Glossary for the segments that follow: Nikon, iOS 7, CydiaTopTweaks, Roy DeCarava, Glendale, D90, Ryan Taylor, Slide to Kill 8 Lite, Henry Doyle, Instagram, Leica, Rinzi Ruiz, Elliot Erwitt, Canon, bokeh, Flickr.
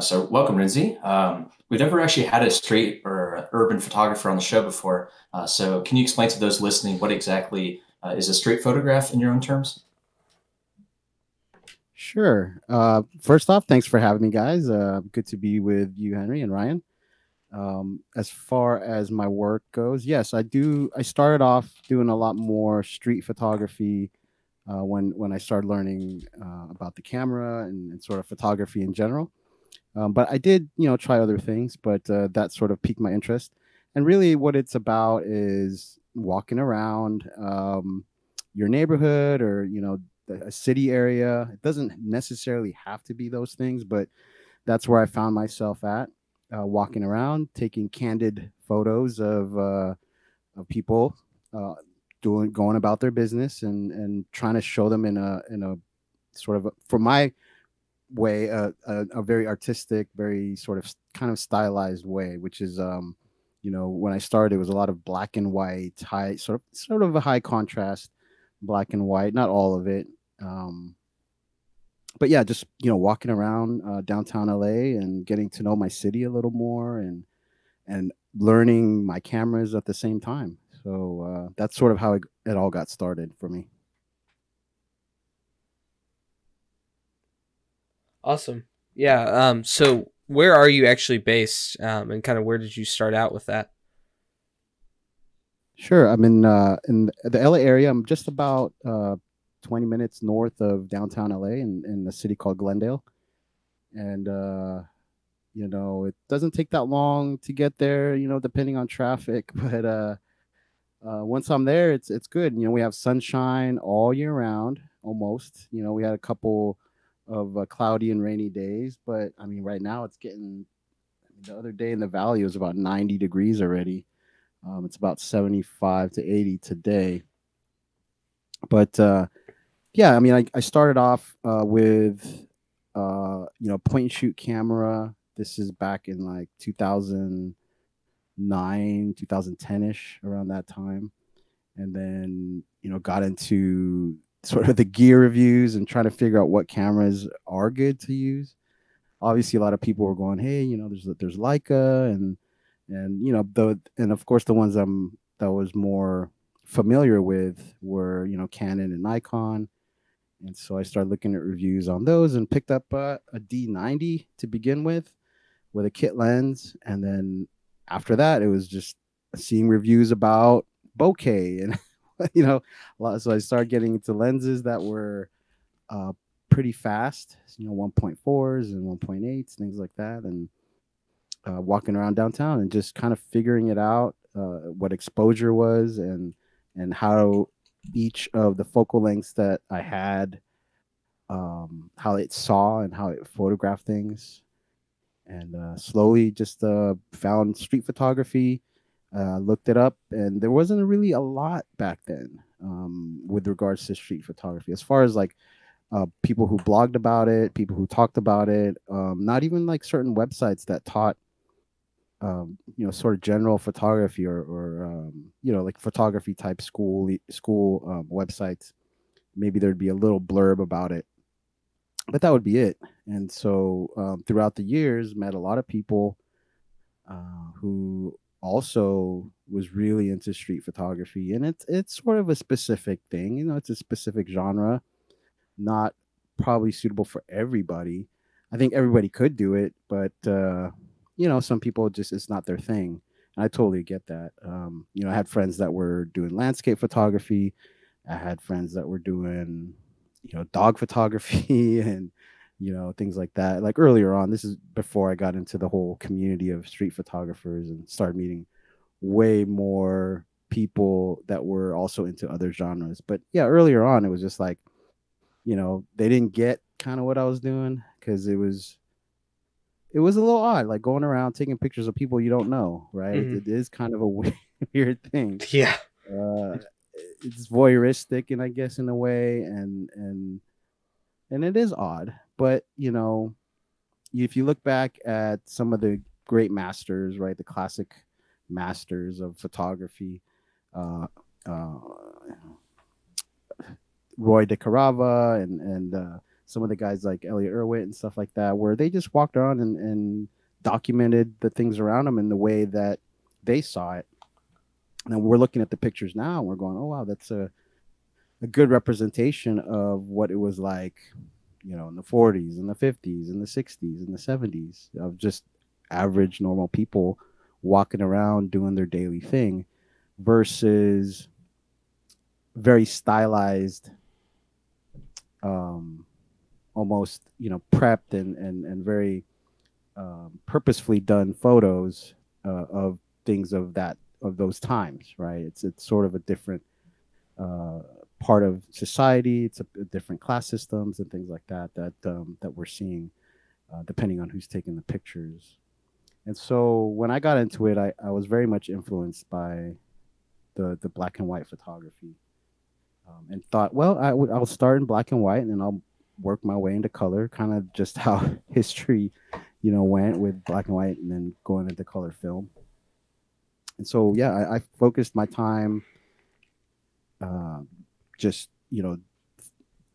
So welcome, Rinzi. We've never actually had a street or urban photographer on the show before. So can you explain to those listening what exactly is a street photograph in your own terms? Sure. First off, thanks for having me, guys. Good to be with you, Henry and Ryan. As far as my work goes, yes, I started off doing a lot more street photography when I started learning about the camera and sort of photography in general. But I did, try other things, but that sort of piqued my interest. And really what it's about is walking around your neighborhood or, a city area. It doesn't necessarily have to be those things, but that's where I found myself at, walking around, taking candid photos of people going about their business and trying to show them in a sort of, for my way, a very artistic, very sort of kind of stylized way, which is, when I started, it was a lot of black and white, high sort of a high contrast, black and white, not all of it. But yeah, just, walking around downtown LA and getting to know my city a little more and learning my cameras at the same time. So that's sort of how it all got started for me. Awesome. Yeah. So where are you actually based, and kind of where did you start out with that? Sure. I'm in the LA area. I'm just about 20 minutes north of downtown LA in a city called Glendale. And, it doesn't take that long to get there, depending on traffic. But once I'm there, it's good. We have sunshine all year round, almost. We had a couple of cloudy and rainy days, but I mean, right now it's getting, the other day in the valley was about 90 degrees already. It's about 75 to 80 today. But yeah, I mean, I started off with point and shoot camera. This is back in like 2009, 2010-ish, around that time, and then got into sort of the gear reviews and trying to figure out what cameras are good to use. Obviously, a lot of people were going, "Hey, there's Leica," and and of course the ones that I was more familiar with were Canon and Nikon, and so I started looking at reviews on those and picked up a D90 to begin with a kit lens, and then after that it was just seeing reviews about bokeh and so I started getting into lenses that were pretty fast, 1.4s and 1.8s, things like that, and walking around downtown and just kind of figuring it out, what exposure was and how each of the focal lengths that I had, how it saw and how it photographed things, and slowly just found street photography. Looked it up, and there wasn't really a lot back then with regards to street photography. As far as like people who blogged about it, people who talked about it, not even like certain websites that taught, sort of general photography or like photography type school websites. Maybe there'd be a little blurb about it, but that would be it. And so throughout the years, met a lot of people who also was really into street photography, and it's sort of a specific thing, it's a specific genre, not probably suitable for everybody. I think everybody could do it, but some people just, it's not their thing, and I totally get that. I had friends that were doing landscape photography, I had friends that were doing dog photography and things like that. Like earlier on, this is before I got into the whole community of street photographers and started meeting way more people that were also into other genres. But yeah, earlier on, it was just like, they didn't get kind of what I was doing, because it was a little odd, like going around taking pictures of people you don't know, right? Mm-hmm. It is kind of a weird thing. Yeah. It's voyeuristic, and I guess in a way, and it is odd. But, if you look back at some of the great masters, right, the classic masters of photography, Roy DeCarava and some of the guys like Elliot Erwitt and stuff like that, where they just walked around and documented the things around them in the way that they saw it. And we're looking at the pictures now and we're going, oh, wow, that's a good representation of what it was like, you know, in the 40s and the 50s and the 60s and the 70s, of just average normal people walking around doing their daily thing versus very stylized, almost, you know, prepped and very purposefully done photos of things of those times, right? It's sort of a different part of society. It's a different class systems and things like that that we're seeing, depending on who's taking the pictures. And so when I got into it, I was very much influenced by the black and white photography, and thought, well, I'll start in black and white and then I'll work my way into color, kind of just how history, you know, went with black and white and then going into color film. And so, yeah, I focused my time just, you know,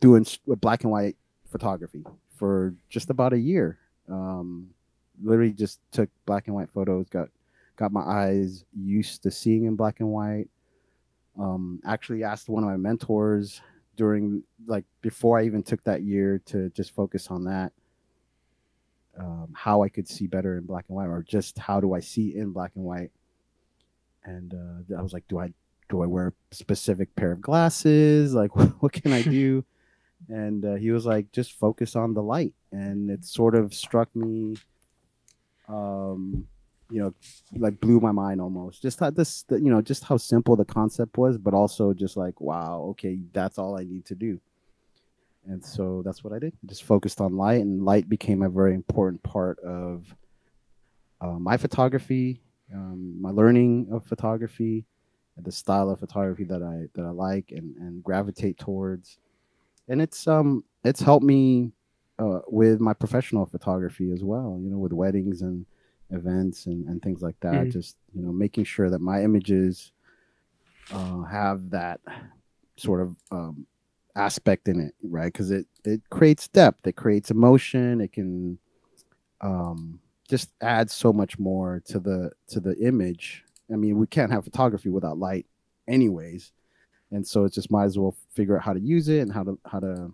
doing black and white photography for just about a year. Literally just took black and white photos, got my eyes used to seeing in black and white. Actually asked one of my mentors during, like, before I even took that year to just focus on that, how I could see better in black and white, or just how do I see in black and white. And I was like, do I wear a specific pair of glasses? Like, what can I do? And he was like, just focus on the light. And it sort of struck me, you know, like blew my mind almost. Just how this, you know, just how simple the concept was, but also just like, wow, okay, that's all I need to do. And so that's what I did. I just focused on light, and light became a very important part of my photography, my learning of photography, the style of photography that I like and gravitate towards. And it's helped me with my professional photography as well, you know, with weddings and events and things like that. Mm-hmm. Just, you know, making sure that my images have that sort of aspect in it, right? Because it creates depth, it creates emotion, it can just adds so much more to the image. I mean, we can't have photography without light anyways. And so it just might as well figure out how to use it and how to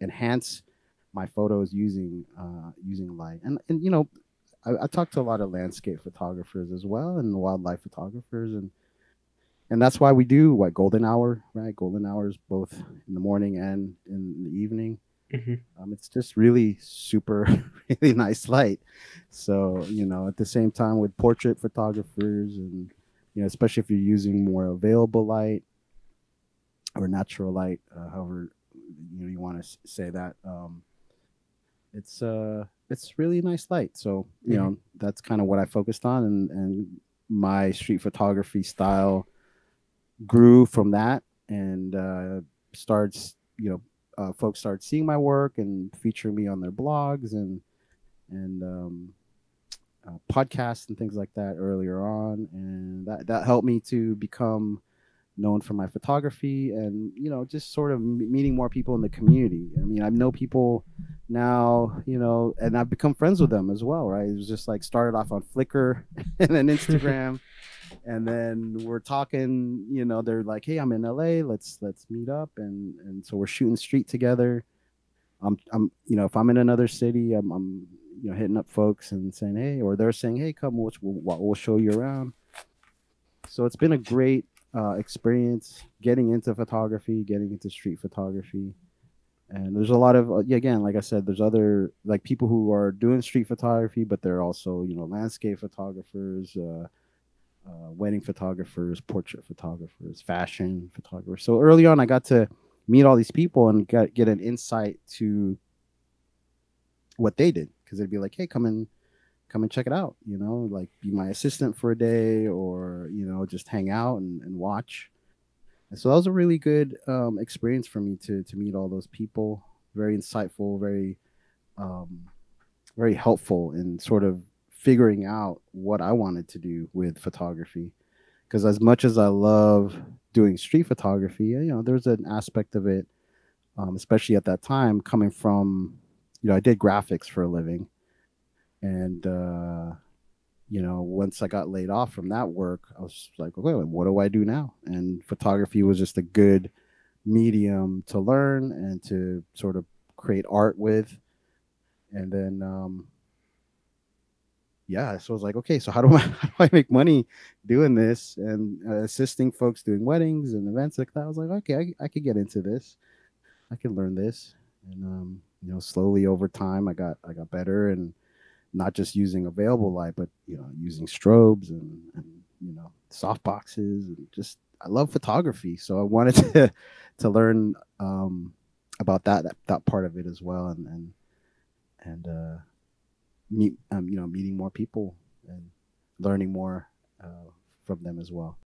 enhance my photos using light. And you know, I talked to a lot of landscape photographers as well, and wildlife photographers, and that's why we do what golden hour, right? Golden hours, both in the morning and in the evening. Mm-hmm. It's just really really nice light. So, you know, at the same time with portrait photographers, and, you know, especially if you're using more available light or natural light, however, you know, you want to say that, it's really nice light. So, you mm-hmm. know, that's kind of what I focused on, and my street photography style grew from that, and starts, you know, folks started seeing my work and featuring me on their blogs and podcasts and things like that earlier on, and that helped me to become known for my photography, and, you know, just sort of meeting more people in the community. I mean, I know people now, you know, and I've become friends with them as well, right? It was just like started off on Flickr and then Instagram, and then we're talking, you know, they're like, hey, I'm in LA, let's meet up, and so we're shooting street together. I'm you know, if I'm in another city, I'm you know, hitting up folks and saying, hey, or they're saying, hey, come, we'll show you around. So it's been a great experience getting into photography, getting into street photography. And there's a lot of, again, like I said, there's other, like, people who are doing street photography, but they're also, you know, landscape photographers, wedding photographers, portrait photographers, fashion photographers. So early on, I got to meet all these people and get an insight to what they did, because they'd be like, hey, come and check it out, you know, like, be my assistant for a day, or, you know, just hang out and watch. And so that was a really good experience for me to meet all those people. Very insightful, very helpful in sort of figuring out what I wanted to do with photography. Because as much as I love doing street photography, you know, there's an aspect of it especially at that time, coming from, you know, I did graphics for a living. And, you know, once I got laid off from that work, I was like, okay, what do I do now? And photography was just a good medium to learn and to sort of create art with. And then, yeah, so I was like, okay, so how do I make money doing this and assisting folks doing weddings and events like that? I was like, okay, I could get into this. I can learn this. And, you know, slowly over time, I got better, and not just using available light, but, you know, using strobes and you know, soft boxes, and just, I love photography. So I wanted to learn about that part of it as well. And meeting more people and learning more from them as well.